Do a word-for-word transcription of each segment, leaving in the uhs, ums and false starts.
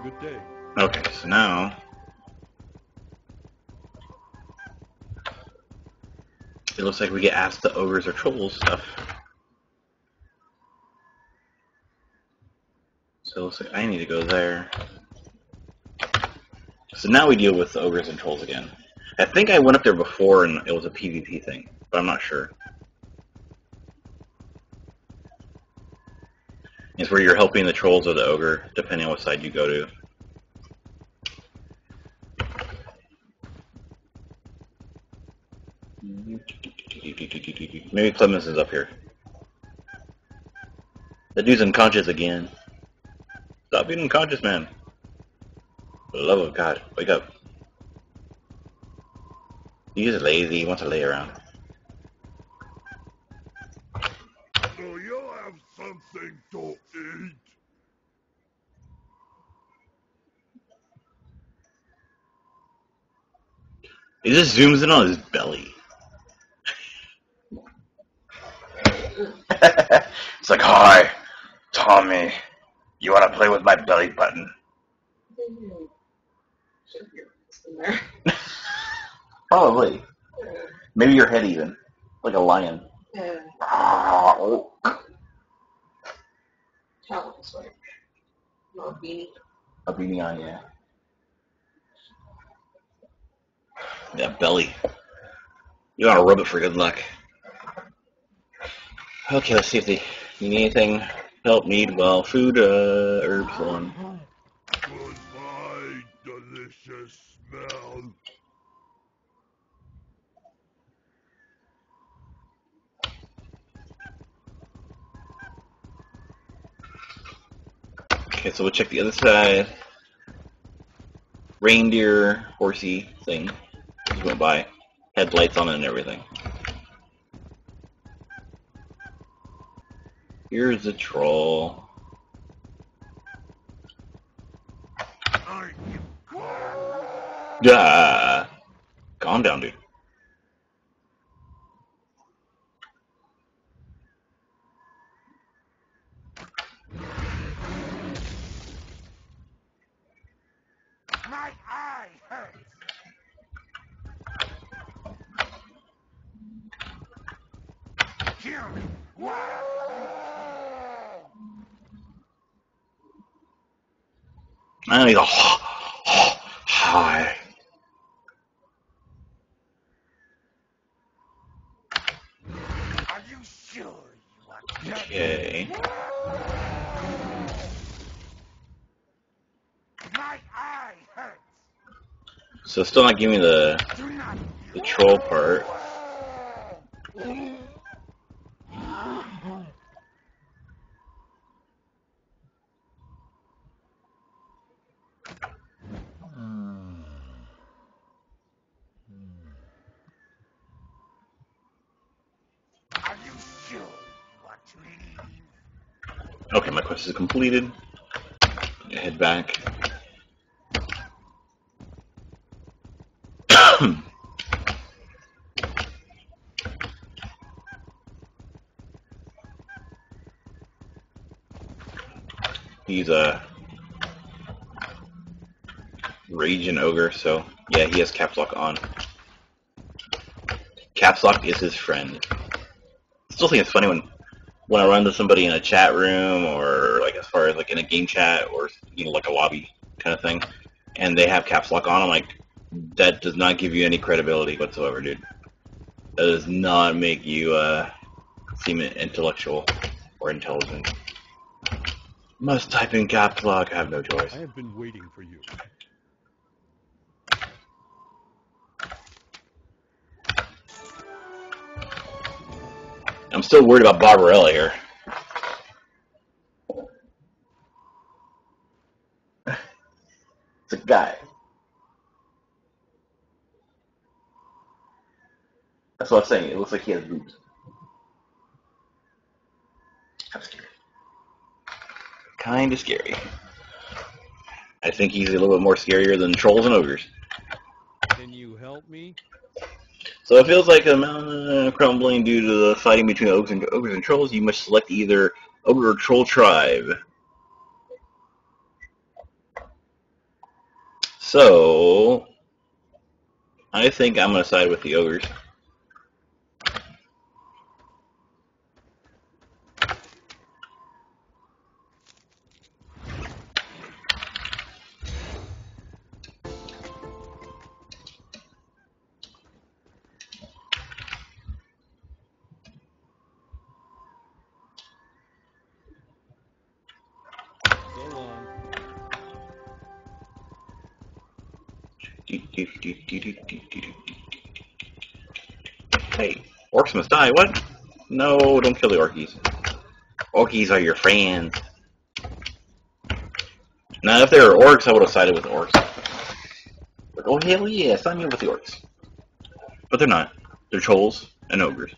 a good day. Okay, so now it looks like we get asked the ogres or trolls stuff. So it looks like I need to go there. So now we deal with the ogres and trolls again. I think I went up there before and it was a P V P thing, but I'm not sure. It's where you're helping the trolls or the ogre, depending on what side you go to. Maybe Clemens is up here. The dude's unconscious again. Stop being unconscious, man. For the love of God, wake up. He's lazy, he wants to lay around. Do you have something to eat? He just zooms in on his belly. It's like, hi, Tommy, you want to play with my belly button? Probably. Maybe your head even. Like a lion. Yeah. Ah, oh. A beanie. A beanie on, yeah. That belly. You want to rub it for good luck. Okay, let's see if they need anything. Help, need, well, food, uh, herbs, so on. Goodbye, delicious smell. Okay, so we'll check the other side. Reindeer, horsey thing. Just went by. Headlights on it and everything. Here's a troll. Duh. Calm down, dude. My eye hurts. Kill me. I need a hi. Are you sure you want okay. My eye hurts. So still not giving me the the troll part. Okay, my quest is completed. Head back. He's a raging ogre, so yeah, he has caps lock on. Caps lock is his friend. Still think it's funny when. When I run into somebody in a chat room or like as far as like in a game chat or you know like a lobby kind of thing and they have caps lock on, I'm like, that does not give you any credibility whatsoever, dude. That does not make you uh, seem intellectual or intelligent. Must type in caps lock, I have no choice. I have been waiting for you. I'm still worried about Barbarella here. It's a guy. That's what I'm saying. It looks like he has boobs. Kind of scary. Kind of scary. I think he's a little bit more scarier than trolls and ogres. Can you help me? So it feels like a mountain crumbling due to the fighting between ogres and, ogres and trolls. You must select either ogre or troll tribe. So I think I'm going to side with the ogres. Hey, orcs must die. What? No, don't kill the orkies. Orkies are your friends. Now, if they were orcs, I would have sided with the orcs. Like, oh, hell yeah, sign me up with the orcs. But they're not. They're trolls and ogres.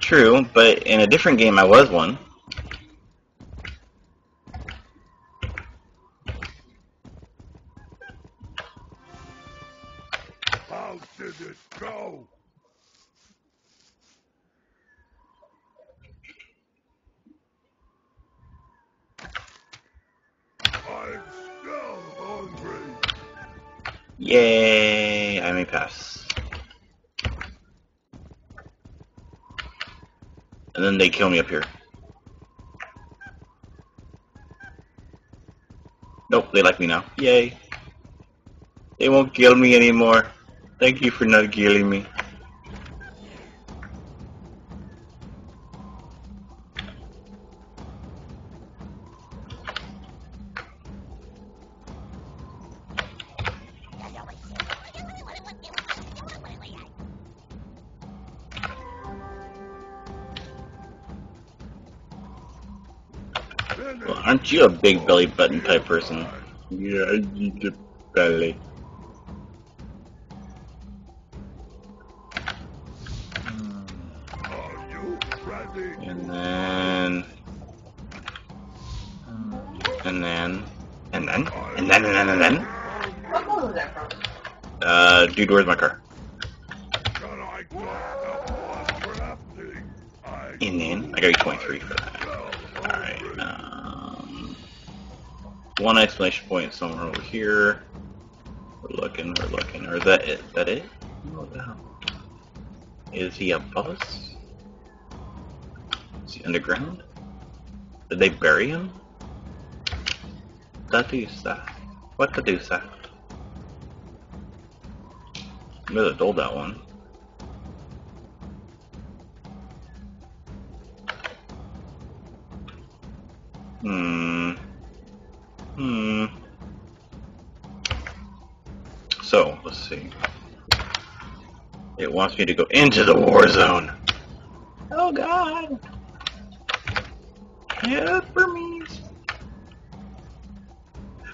True, but in a different game I was one. How did it go? I'm still hungry. Yay, I may pass. And then they kill me up here. Nope, they like me now. Yay. They won't kill me anymore. Thank you for not killing me. Well, aren't you a big belly button type person? Yeah, I eat the belly. Are you ready? And then... And then... And then? And then, and then, and then? What color was that from? Uh, dude, where's my car? And then? I gotta get twenty-three for that. Alright, um, one exclamation point somewhere over here. We're looking, we're looking. Or is that it? Is that it? What the hell? Is he above us? Is he underground? Did they bury him? Tatusa. What Tatusa? I must have told that one. Hmm. Hmm. So, let's see. It wants me to go into the war zone. Oh god! Help me!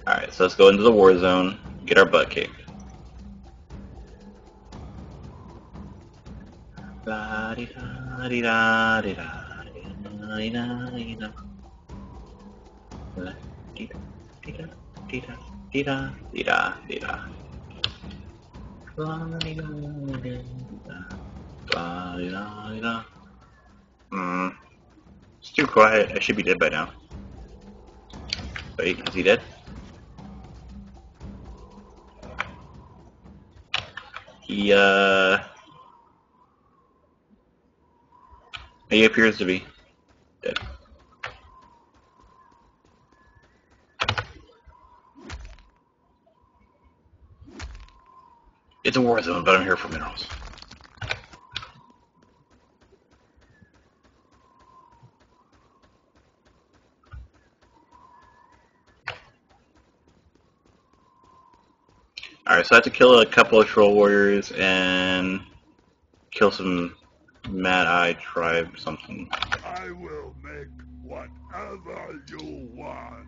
Alright, so let's go into the war zone, get our butt kicked. La di da di da di da di da di da. Dita, dita, dita, dita, dita, dita. Hmm. It's too quiet. I should be dead by now. Wait, is he dead? He, uh... He appears to be dead. It's a war zone, but I'm here for minerals. Alright, so I have to kill a couple of troll warriors and kill some Mad Eye tribe something. I will make whatever you want.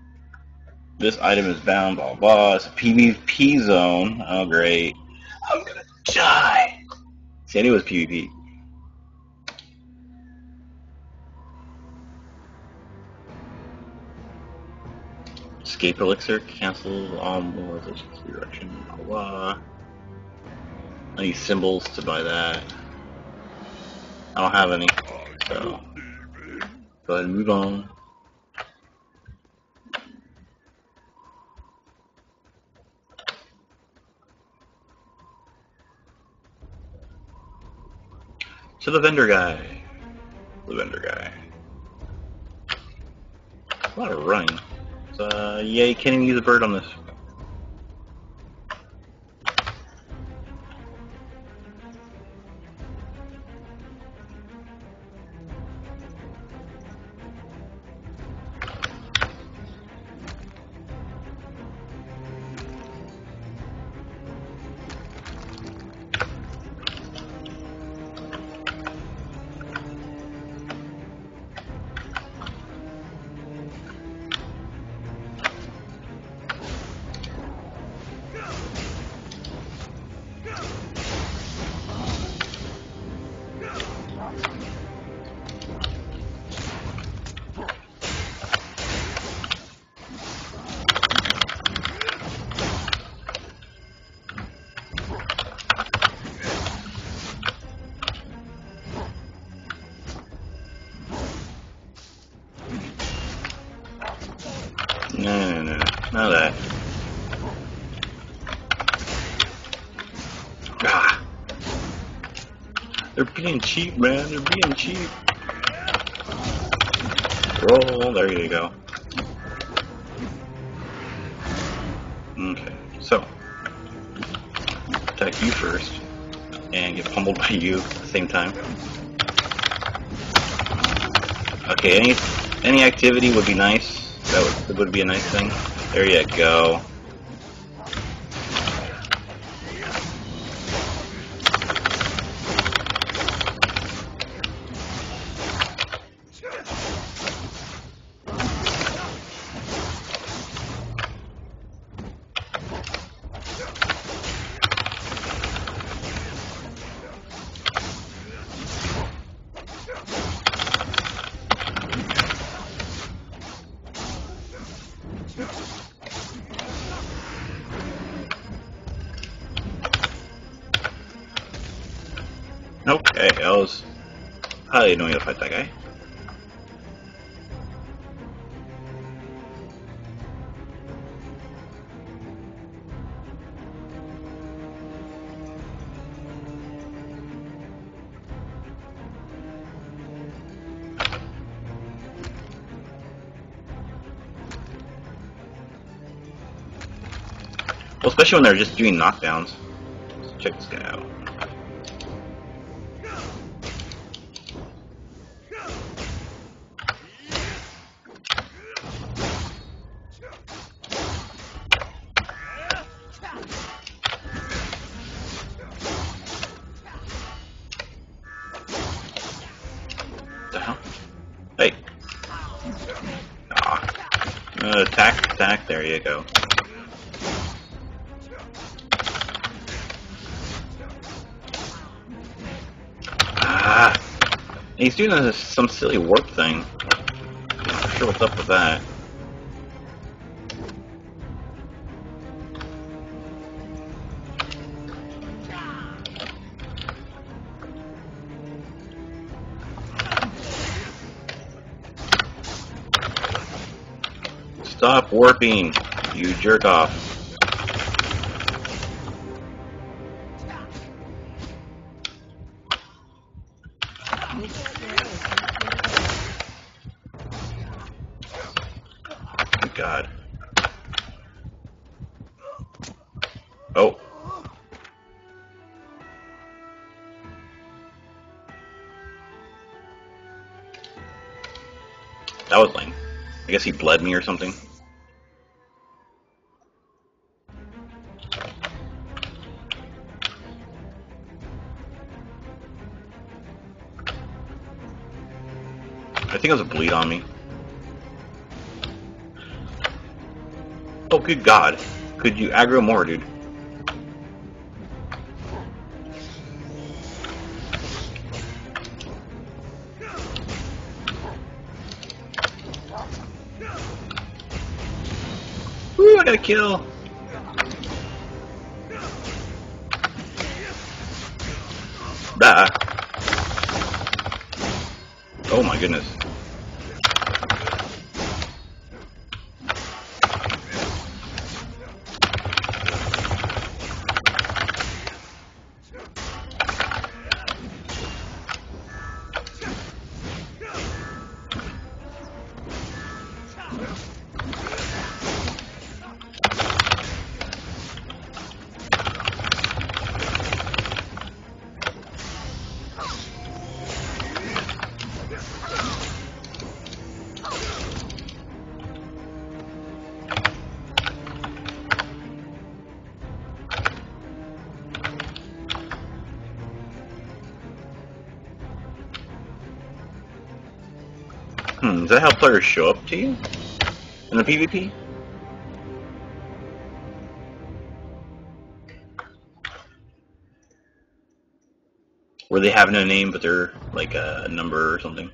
This item is bound, blah blah. It's a P V P zone. Oh great. I'm gonna die! See, I knew it was P V P. Escape elixir cancels all more resistance direction, blah blah. any symbols to buy that. I don't have any, so go ahead and move on. To the vendor guy. The vendor guy. A lot of running. Uh, yeah, you can't even use a bird on this. No, no, no, not that. Ah. They're being cheap, man. They're being cheap. Roll. There you go. Okay, so attack you first and get pummeled by you at the same time. Okay, any any activity would be nice. That would, would be a nice thing. There you go. Okay, I was highly annoying to fight that guy. Well, especially when they're just doing knockdowns. Let's check this guy out. Hey. Ah. Uh, attack, attack, there you go. Ah. He's doing a, some silly warp thing. Not sure what's up with that. Stop warping, you jerk off. Good God. Oh. That was lame. I guess he bled me or something. I think it was a bleed on me. Oh, good God. Could you aggro more, dude? Ooh, I got a kill. Blah. Oh my goodness. Hmm, is that how players show up to you in the PvP? Where they have no name, but they're like a number or something.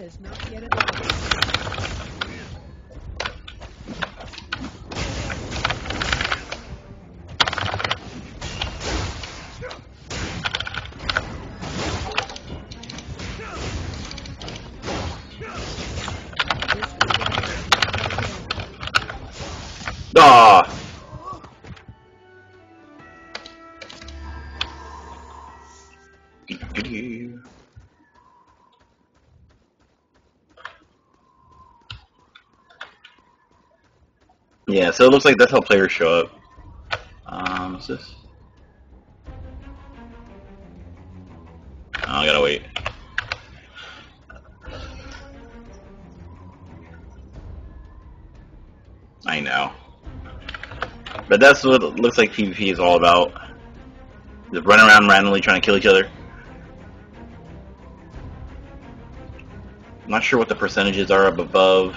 Is not yet ah. Yeah, so it looks like that's how players show up. Um, what's this? Oh, I gotta wait. I know. But that's what it looks like PvP is all about. Just run around randomly trying to kill each other. I'm not sure what the percentages are up above.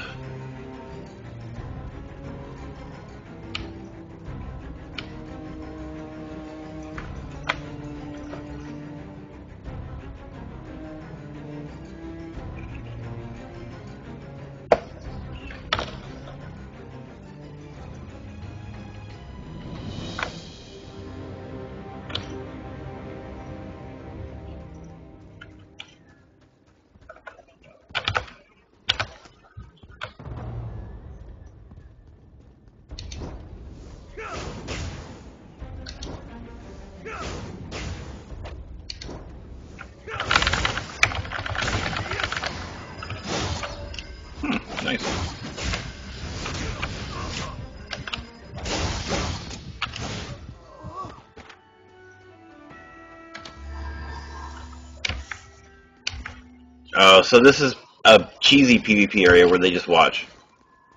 Nice. Oh, uh, so this is a cheesy PvP area where they just watch.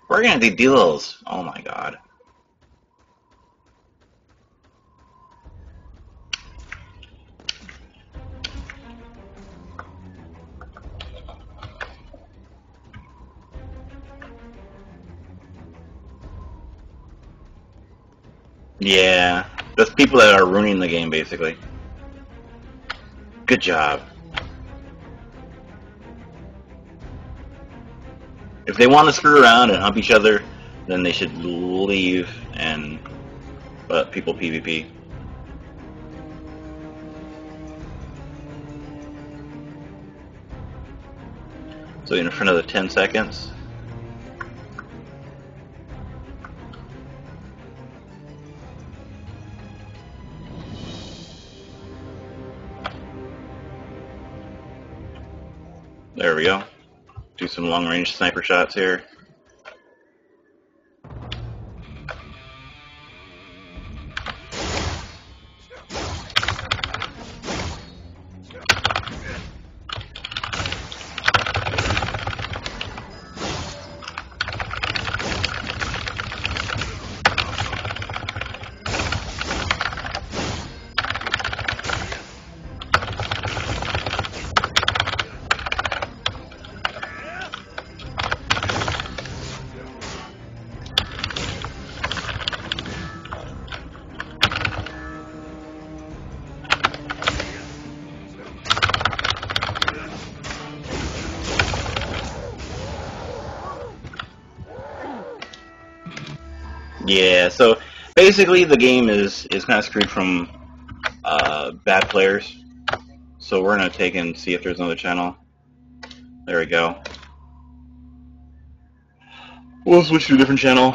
We're gonna do duels. Oh my god. Yeah, that's people that are ruining the game, basically. Good job. If they want to screw around and hump each other, then they should leave and let people PvP. So in front of the ten seconds. There we go. Do some long-range sniper shots here. Yeah, so basically the game is, is kind of screwed from uh, bad players. So we're going to take and see if there's another channel. There we go. We'll switch to a different channel.